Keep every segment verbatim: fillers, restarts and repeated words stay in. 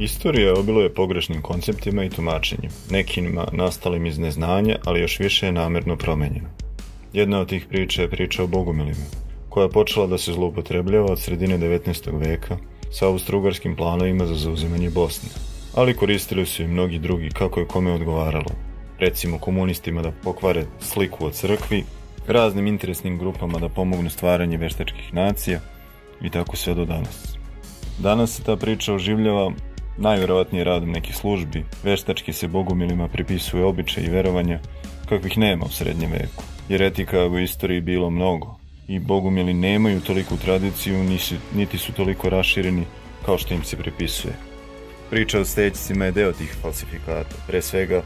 Istorija obiluje pogrešnim konceptima i tumačenjima, nekima nastalim iz neznanja, ali još više je namerno promenjena. Jedna od tih priča je priča o Bogumilima, koja je počela da se zloupotrebljava od sredine devetnaestog veka sa austrougarskim planovima za zauzimanje Bosne, ali koristili su i mnogi drugi kako je kome odgovaralo, recimo komunistima da pokvare sliku o crkvi, raznim interesnim grupama da pomognu stvaranje veštačkih nacija i tako sve do danas. Danas se ta priča oživljava najverovatnije radom nekih službi, veštački se Bogumilima pripisuje običaj i verovanja kakvih nema u srednjem veku, jer etika u istoriji bilo mnogo i Bogumili nemaju toliku tradiciju niti su toliko rašireni kao što im se pripisuje. Priča o Stećcima je deo tih falsifikata, pre svega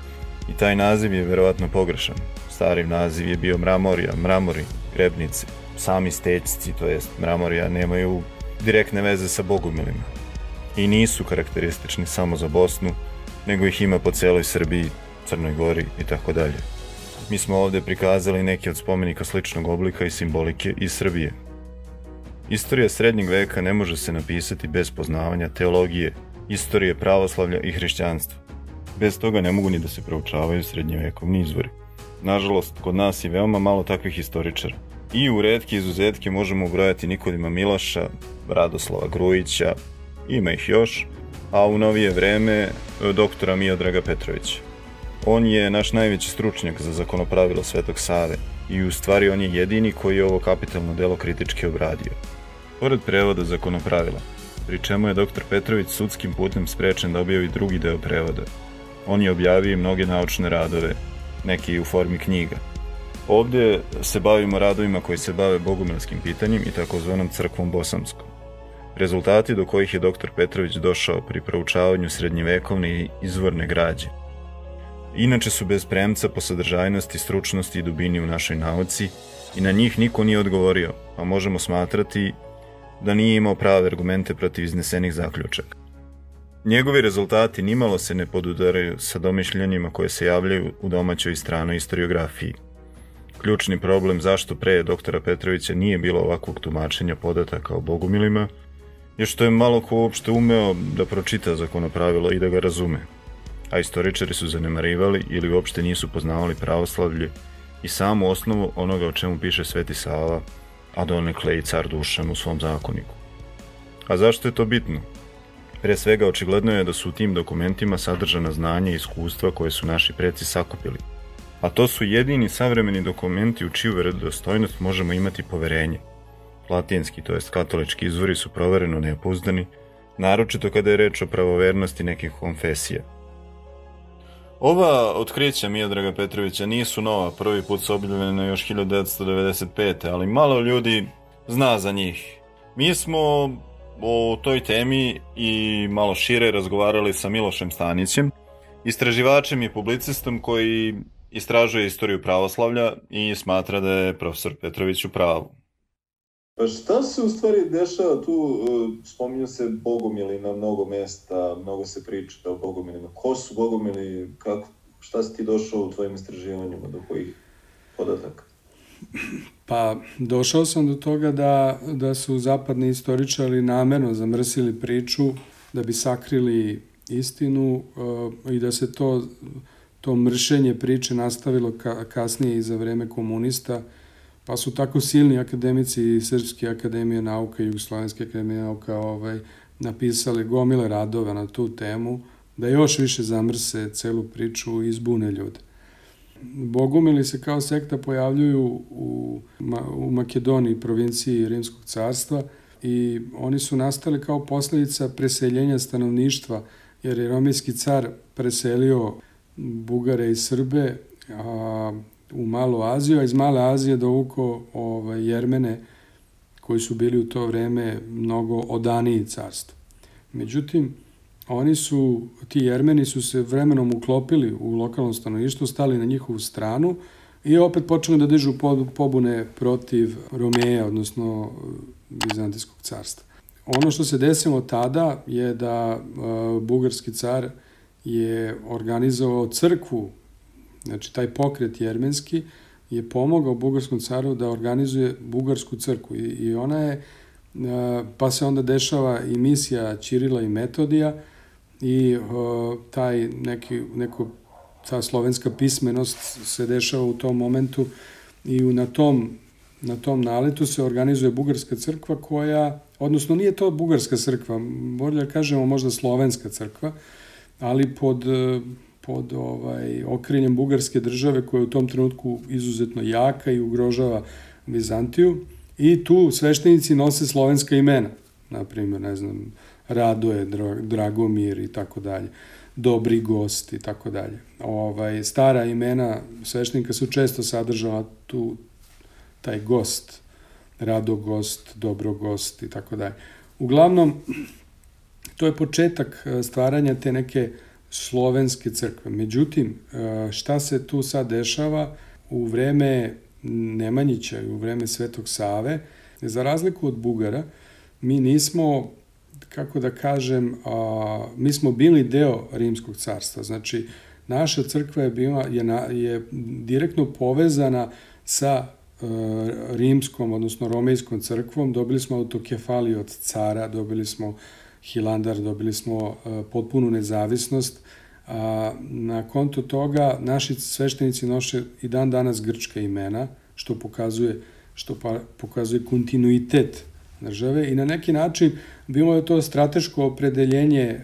i taj naziv je verovatno pogrešan. Stari naziv je bio Mramorija, Mramori, Grebnice. Sami Stećci, to jest Mramorija, nemaju direktne veze sa Bogumilima i nisu karakteristični samo za Bosnu, nego ih ima po celoj Srbiji, Crnoj Gori itd. Mi smo ovde prikazali neke od spomenika sličnog oblika i simbolike iz Srbije. Istorija srednjeg veka ne može se napisati bez poznavanja teologije, istorije pravoslavlja i hrišćanstva. Bez toga ne mogu ni da se proučavaju srednjevekovni izvori. Nažalost, kod nas je veoma malo takvih istoričara. I u retke izuzetke možemo ubrojati Nikodima Milaša, Radoslava Grujića, ima ih još, a u novije vreme doktora Miodraga Petrovića. On je naš najveći stručnjak za zakonopravilo Svetog Save i u stvari on je jedini koji je ovo kapitalno delo kritički obradio. Pored prevoda zakonopravila, pri čemu je doktor Petrović sudskim putem sprečen da objavi drugi deo prevoda. On je objavio i mnoge naučne radove, neke i u formi knjiga. Ovdje se bavimo radovima koji se bave bogumilskim pitanjem i takozvanom crkvom bosanskom. Rezultati do kojih je doktor Petrović došao pri proučavanju srednjevekovne i izvorne građe. Inače su bez premca po sadržajnosti, stručnosti i dubini u našoj nauci i na njih niko nije odgovorio, a možemo smatrati da nije imao prave argumente protiv iznesenih zaključaka. Njegovi rezultati nimalo se ne podudaraju sa domišljenjima koje se javljaju u domaćoj i stranoj historiografiji. Ključni problem zašto pre doktora Petrovića nije bilo ovakvog tumačenja podataka o Bogumilima je što je malo ko uopšte umeo da pročita zakonopravilo i da ga razume, a istoričari su zanemarivali ili uopšte nisu poznavali pravoslavlje i samu osnovu onoga o čemu piše Sveti Sava, a donekle i car Dušan u svom zakoniku. A zašto je to bitno? Pre svega očigledno je da su u tim dokumentima sadržana znanja i iskustva koje su naši preci sakupili, a to su jedini savremeni dokumenti u čiju verodostojnost možemo imati poverenje. Latinski, to jest katolički izvori su provereno nepouzdani, naročito kada je reč o pravovernosti nekih konfesija. Ova otkrića Miodraga Petrovića nisu nova, prvi put su objavljena još hiljadu devetsto devedeset pete. ali malo ljudi zna za njih. Mi smo o toj temi i malo šire razgovarali sa Milošem Stanićem, istraživačem i publicistom koji istražuje istoriju pravoslavlja i smatra da je profesor Petrović u pravu. Pa šta se u stvari dešava tu? Spominju se Bogumili na mnogo mesta, mnogo se priča o Bogumilima. Ko su Bogumili? Kako, šta si ti došao u tvojim istraživanjima, do kojih podataka? Pa došao sam do toga da, da su zapadni istoričari namerno zamrsili priču da bi sakrili istinu i da se to, to mršenje priče nastavilo ka, kasnije i za vreme komunista, pa su tako silni akademici Srpske akademije nauke i Jugoslovenske akademije nauke napisali gomile radova na tu temu, da još više zamrse celu priču i izbune ljude. Bogumili se kao sekta pojavljuju u Makedoniji, provinciji Rimskog carstva, i oni su nastali kao posledica preseljenja stanovništva, jer je romanski car preselio Bugare i Srbe u Malu Aziju, a iz Male Azije dovukao Jermene, koji su bili u to vreme mnogo odaniji carstvu. Međutim, oni su, ti Jermeni su se vremenom uklopili u lokalno stanovništvo, stali na njihovu stranu i opet počeli da dižu pobune protiv Romeja, odnosno Bizantijskog carstva. Ono što se desilo tada je da bugarski car je organizovao crkvu, znači taj pokret jermenski je pomogao bugarskom caru da organizuje bugarsku crkvu i ona je, pa se onda dešava i misija Čirila i Metodija, i taj neki, neko, ta slovenska pismenost se dešava u tom momentu i na tom, na tom naletu se organizuje bugarska crkva koja, odnosno nije to bugarska crkva, bolje kažemo možda slovenska crkva, ali pod, pod ovaj, okriljem bugarske države koja je u tom trenutku izuzetno jaka i ugrožava Vizantiju i tu sveštenici nose slovenska imena, naprimjer, ne znam, Radoje, Dragomir i tako dalje, Dobri gost i tako dalje. Ovaj, stara imena sveštenika su često sadržala tu taj gost, Rado gost, Dobro gost i tako dalje. Uglavnom, to je početak stvaranja te neke slovenske crkve. Međutim, šta se tu sad dešava u vreme Nemanjića i u vreme Svetog Save, za razliku od Bugara, mi nismo, kako da kažem, a, mi smo bili deo Rimskog carstva. Znači, naša crkva je, bila, je, na, je direktno povezana sa e, rimskom, odnosno romejskom crkvom. Dobili smo autokefaliju od cara, dobili smo Hilandar, dobili smo e, potpunu nezavisnost. A, na konto toga naši sveštenici noše i dan danas grčka imena, što pokazuje, što pa, pokazuje kontinuitet države i na neki način bilo je to strateško opredeljenje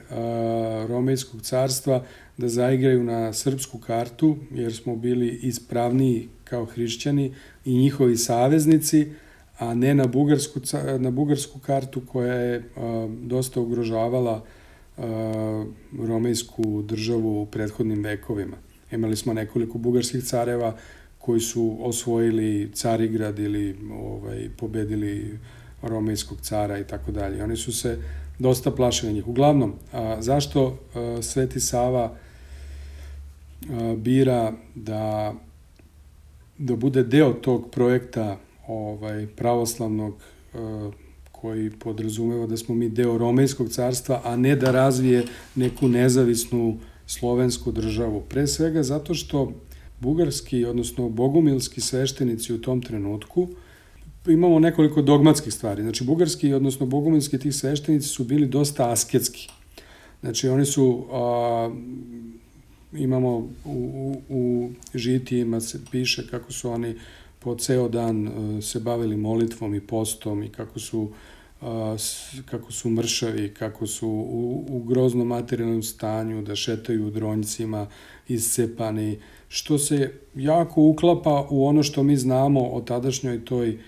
Romejskog carstva da zaigraju na srpsku kartu, jer smo bili ispravniji kao hrišćani i njihovi saveznici, a ne na bugarsku, na bugarsku kartu koja je a, dosta ugrožavala a, romejsku državu u prethodnim vekovima. Imali smo nekoliko bugarskih careva koji su osvojili Carigrad ili ovaj, pobedili romejskog cara i tako dalje. Oni su se dosta plašili njih. Uglavnom, a, zašto a, Sveti Sava a, bira da, da bude deo tog projekta ovaj, pravoslavnog a, koji podrazumeva da smo mi deo romejskog carstva, a ne da razvije neku nezavisnu slovensku državu? Pre svega zato što bugarski, odnosno bogumilski sveštenici u tom trenutku imamo nekoliko dogmatskih stvari. Znači, bugarski, odnosno bogumilski tih sveštenici su bili dosta asketski. Znači, oni su, a, imamo u, u, u žitijima se piše kako su oni po ceo dan a, se bavili molitvom i postom i kako su, a, s, kako su mršavi, kako su u, u groznom materijalnom stanju, da šetaju u dronjcima, iscepani, što se jako uklapa u ono što mi znamo o tadašnjoj toj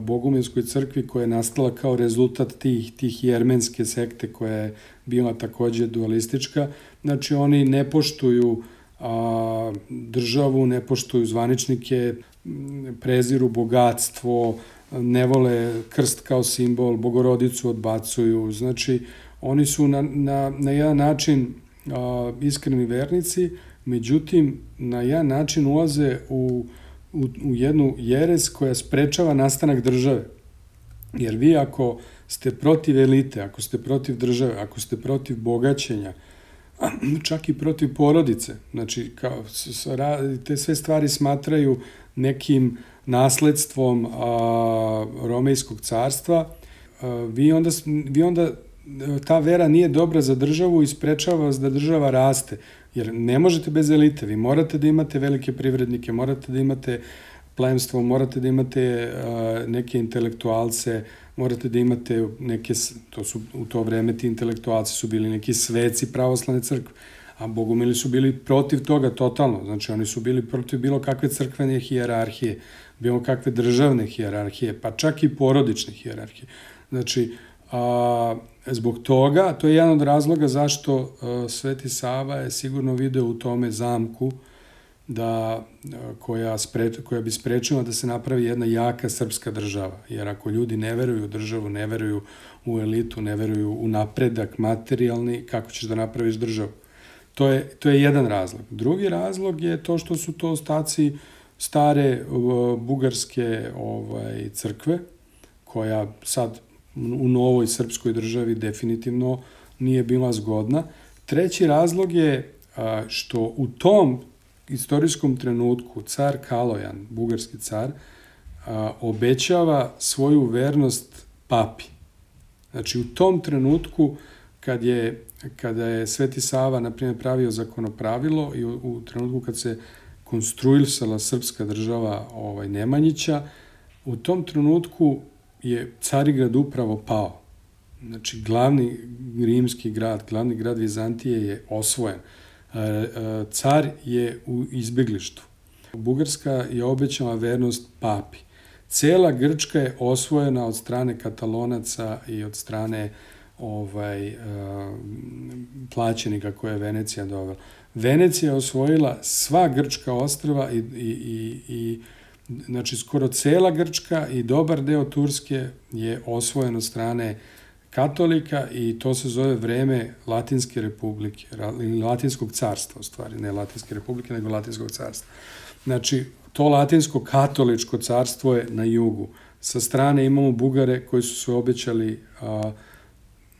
Bogumilskoj crkvi koja je nastala kao rezultat tih, tih jermenske sekte koja je bila takođe dualistička. Znači, oni ne poštuju a, državu, ne poštuju zvaničnike, preziru bogatstvo, ne vole krst kao simbol, Bogorodicu odbacuju. Znači, oni su na, na, na jedan način a, iskreni vernici, međutim, na jedan način ulaze u u jednu jeres koja sprečava nastanak države. Jer vi ako ste protiv elite, ako ste protiv države, ako ste protiv bogaćenja, čak i protiv porodice, znači kao, te sve stvari smatraju nekim nasledstvom a, Romejskog carstva, a, vi, onda, vi onda ta vera nije dobra za državu i sprečava vas da država raste. Jer ne možete bez elite, vi morate da imate velike privrednike, morate da imate plemstvo, morate da imate uh, neke intelektualce, morate da imate neke, to su, u to vreme ti intelektualci su bili neki sveci pravoslavne crkve, a bogumili su bili protiv toga totalno, znači oni su bili protiv bilo kakve crkvene hijerarhije, bilo kakve državne hijerarhije, pa čak i porodične hijerarhije. Znači, a, zbog toga, to je jedan od razloga zašto uh, Sveti Sava je sigurno video u tome zamku da, uh, koja, spre, koja bi sprečila da se napravi jedna jaka srpska država. Jer ako ljudi ne veruju u državu, ne veruju u elitu, ne veruju u napredak materijalni, kako ćeš da napraviš državu? To je, to je jedan razlog. Drugi razlog je to što su to ostaci stare uh, bugarske ovaj, crkve, koja sad u novoj srpskoj državi definitivno nije bila zgodna. Treći razlog je što u tom istorijskom trenutku car Kalojan, bugarski car, obećava svoju vernost papi. Znači, u tom trenutku kada je Sveti Sava, na primjer, pravio zakonopravilo i u trenutku kad se konstruisala srpska država Nemanjića, u tom trenutku je Carigrad upravo pao. Znači, glavni rimski grad, glavni grad Vizantije je osvojen. Car je u izbjeglištu. Bugarska je obećala vernost papi. Cela Grčka je osvojena od strane Katalonaca i od strane plaćenika koje je Venecija dovela. Venecija je osvojila sva grčka ostrva i znači skoro cela Grčka i dobar deo Turske je osvojen od strane katolika i to se zove vreme Latinske republike, ili Latinskog carstva u stvari, ne Latinske republike, nego Latinskog carstva. Znači, to latinsko-katoličko carstvo je na jugu. Sa strane imamo Bugare koji su se obećali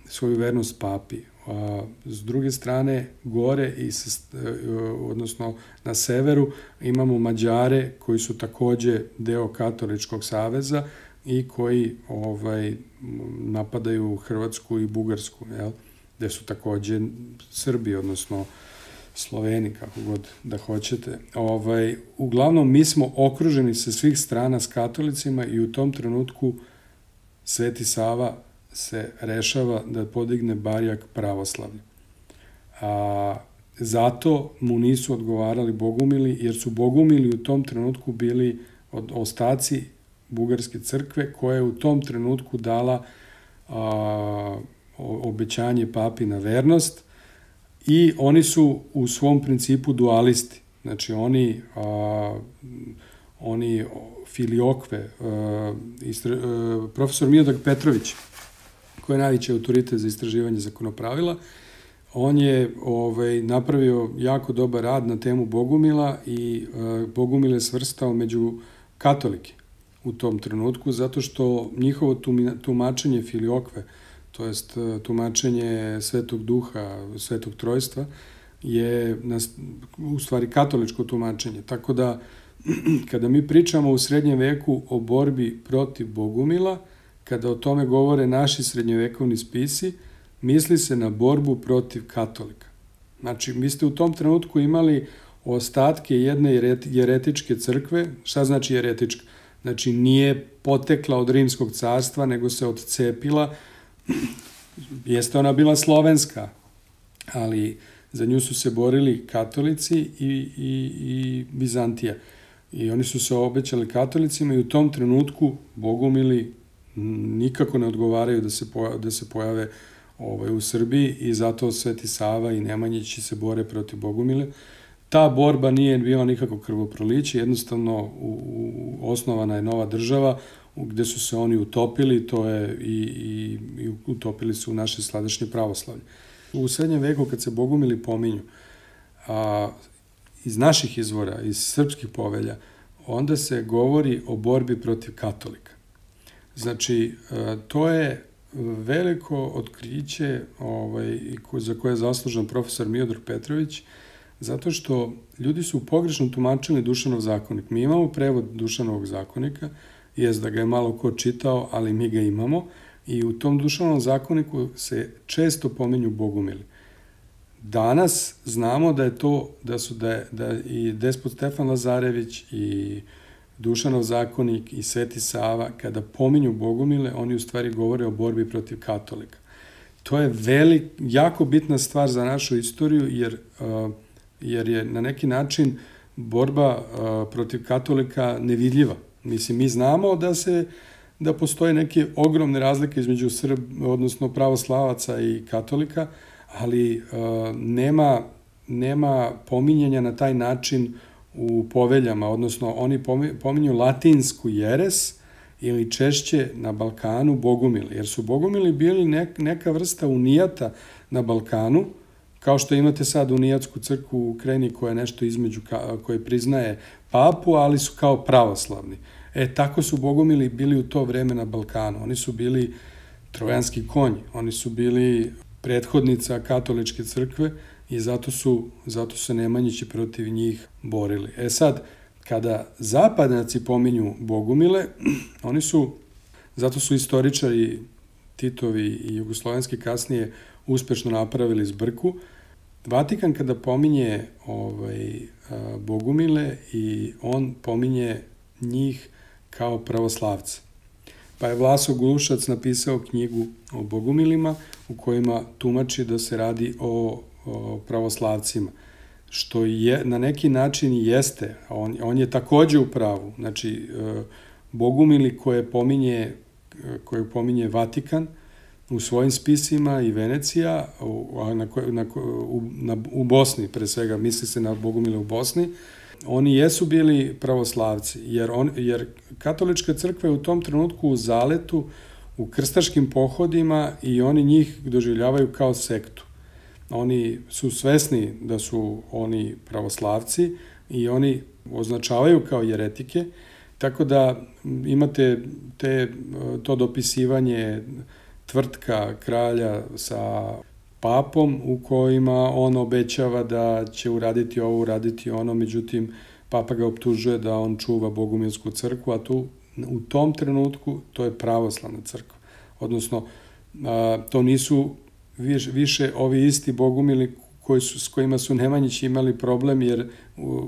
svoju vernost papi. S druge strane, gore, odnosno na severu, imamo Mađare koji su takođe deo katoličkog saveza i koji napadaju Hrvatsku i Bugarsku, gde su takođe Srbi, odnosno Sloveni, kako god da hoćete. Uglavnom, mi smo okruženi sa svih strana s katolicima i u tom trenutku Sveti Sava se rešava da podigne barjak pravoslavlja. Zato mu nisu odgovarali Bogumili, jer su Bogumili u tom trenutku bili ostaci Bugarske crkve, koja je u tom trenutku dala obećanje papi na vernost, i oni su u svom principu dualisti. Znači, oni oni filiokve, profesor Miodrag Petrović, koji je najveći autoritet za istraživanje zakonopravila, on je napravio jako dobar rad na temu Bogumila i Bogumil je svrstao među katolike u tom trenutku, zato što njihovo tumačenje filiokve, to jest tumačenje Svetog Duha, Svetog Trojstva, je u stvari katoličko tumačenje. Tako da, kada mi pričamo u srednjem veku o borbi protiv Bogumila, kada o tome govore naši srednjovekovni spisi, misli se na borbu protiv katolika. Znači, vi ste u tom trenutku imali ostatke jedne jeretičke crkve. Šta znači jeretička? Znači, nije potekla od Rimskog carstva, nego se odcepila. Jeste ona bila slovenska, ali za nju su se borili katolici i Bizantija. I oni su se obećali katolicima i u tom trenutku Bogumili nikako ne odgovaraju da se pojave u Srbiji i zato Sveti Sava i Nemanjići se bore protiv Bogumile. Ta borba nije bila nikako krvoproliće, jednostavno osnovana je nova država gde su se oni utopili i utopili su u naše sadašnje pravoslavlje. U srednjem veku kad se Bogumili pominju iz naših izvora, iz srpskih povelja, onda se govori o borbi protiv katolika. Znači, to je veliko otkriće za koje je zaslužan profesor Miodrag Petrović, zato što ljudi su pogrešno tumačili Dušanov zakonik. Mi imamo prevod Dušanovog zakonika, jest da ga je malo ko čitao, ali mi ga imamo, i u tom Dušanom zakoniku se često pominju Bogumili. Danas znamo da je to, da su i despot Stefan Lazarević i Dušanov zakonik i Sveti Sava, kada pominju Bogumile, oni u stvari govore o borbi protiv katolika. To je velik, jako bitna stvar za našu istoriju, jer, jer je na neki način borba protiv katolika nevidljiva. Mislim, mi znamo da se, da postoje neke ogromne razlike između Srb, odnosno pravoslavaca i katolika, ali nema, nema pominjanja na taj način u poveljama, odnosno oni pominju latinsku jeres ili češće na Balkanu Bogumili, jer su Bogumili bili neka vrsta unijata na Balkanu, kao što imate sad unijatsku crkvu u Ukrajini koja je nešto između, koje priznaje papu, ali su kao pravoslavni. E, tako su Bogumili bili u to vreme na Balkanu. Oni su bili trojanski konji, oni su bili prethodnica katoličke crkve, i zato su Nemanjići protiv njih borili. E sad, kada zapadnjaci pominju Bogumile, oni su, zato su istoričari Titovi i jugoslovenski kasnije uspešno napravili zbrku. Vatikan kada pominje Bogumile, i on pominje njih kao pravoslavce. Pa je Vaso Glušac napisao knjigu o Bogumilima u kojima tumači da se radi o pravoslavcima, što je na neki način jeste, on je takođe u pravu. Znači, Bogumili koje pominje Vatikan u svojim spisima i Venecija, u Bosni pre svega, misli se na Bogumile u Bosni, oni jesu bili pravoslavci, jer katolička crkva je u tom trenutku u zaletu, u krstaškim pohodima, i oni njih doživljavaju kao sektu. Oni su svesni da su oni pravoslavci i oni označavaju kao jeretike, tako da imate to dopisivanje tvrtka kralja sa papom u kojima on obećava da će uraditi ovo, uraditi ono, međutim papa ga optužuje da on čuva Bogumilsku crkvu, a tu u tom trenutku to je pravoslavna crkva. Odnosno, to nisu više ovi isti Bogumili s kojima su Nemanjići imali problem, jer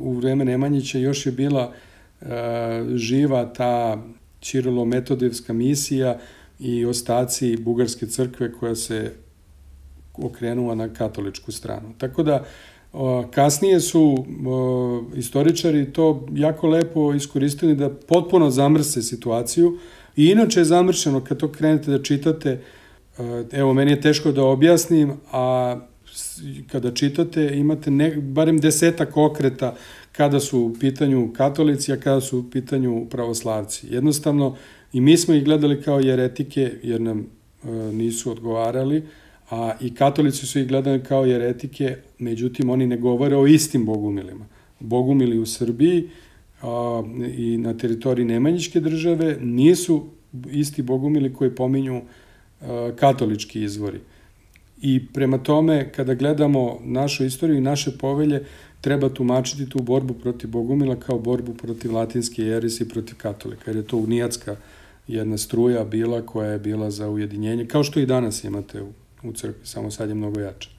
u vreme Nemanjića još je bila živa ta Čirilo-metodijevska misija i ostaci bugarske crkve koja se okrenula na katoličku stranu. Tako da, kasnije su istoričari to jako lepo iskoristili da potpuno zamrse situaciju, i inače je zamršeno kad to krenete da čitate. Evo, meni je teško da objasnim, a kada čitate imate barem desetak okreta kada su u pitanju katolici, a kada su u pitanju pravoslavci. Jednostavno, i mi smo ih gledali kao jeretike jer nam nisu odgovarali, a i katolici su ih gledali kao jeretike, međutim oni ne govore o istim Bogumilima. Bogumili u Srbiji i na teritoriji Nemanjičke države nisu isti Bogumili koji pominju katolički izvori. I prema tome, kada gledamo našu istoriju i naše povelje, treba tumačiti tu borbu protiv Bogumila kao borbu protiv latinske jerise i protiv katolika, jer je to unijatska jedna struja bila koja je bila za ujedinjenje, kao što i danas imate u crkvi, samo sad je mnogo jače.